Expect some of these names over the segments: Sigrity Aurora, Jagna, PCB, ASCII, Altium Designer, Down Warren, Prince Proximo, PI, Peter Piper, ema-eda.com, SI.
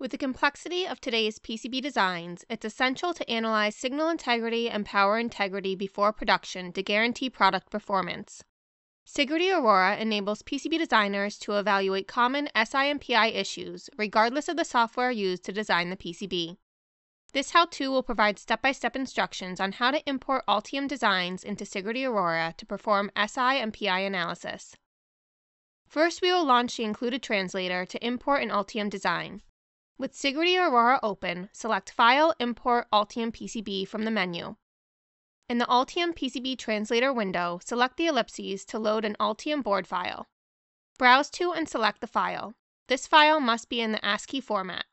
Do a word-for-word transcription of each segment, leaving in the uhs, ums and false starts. With the complexity of today's P C B designs, it's essential to analyze signal integrity and power integrity before production to guarantee product performance. Sigrity Aurora enables P C B designers to evaluate common S I and P I issues, regardless of the software used to design the P C B. This how-to will provide step-by-step instructions on how to import Altium designs into Sigrity Aurora to perform S I and P I analysis. First, we will launch the included translator to import an Altium design. With Sigrity Aurora open, select File, Import Altium P C B from the menu. In the Altium P C B Translator window, select the ellipses to load an Altium board file. Browse to and select the file. This file must be in the ASCII format.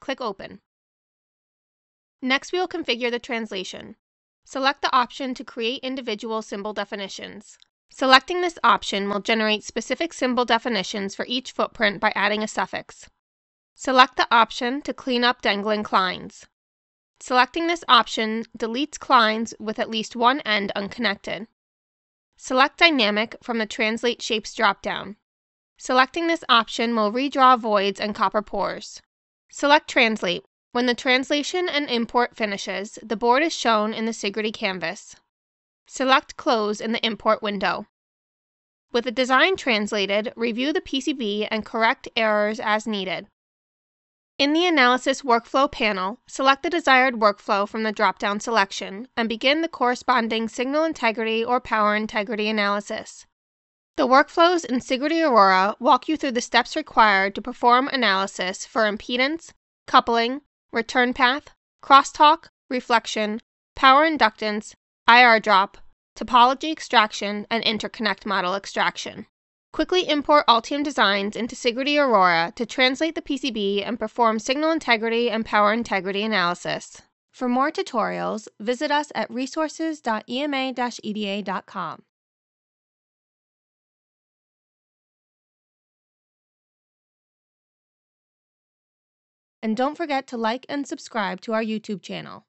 Click Open. Next, we will configure the translation. Select the option to create individual symbol definitions. Selecting this option will generate specific symbol definitions for each footprint by adding a suffix. Select the option to clean up dangling clines. Selecting this option deletes clines with at least one end unconnected. Select Dynamic from the Translate Shapes dropdown. Selecting this option will redraw voids and copper pores. Select Translate. When the translation and import finishes, the board is shown in the Sigrity canvas. Select Close in the import window. With the design translated, review the P C B and correct errors as needed. In the Analysis Workflow panel, select the desired workflow from the drop-down selection and begin the corresponding signal integrity or power integrity analysis. The workflows in Sigrity Aurora walk you through the steps required to perform analysis for impedance, coupling, return path, crosstalk, reflection, power inductance, I R drop, topology extraction, and interconnect model extraction. Quickly import Altium designs into Sigrity Aurora to translate the P C B and perform signal integrity and power integrity analysis. For more tutorials, visit us at resources dot e m a dash e d a dot com. And don't forget to like and subscribe to our YouTube channel.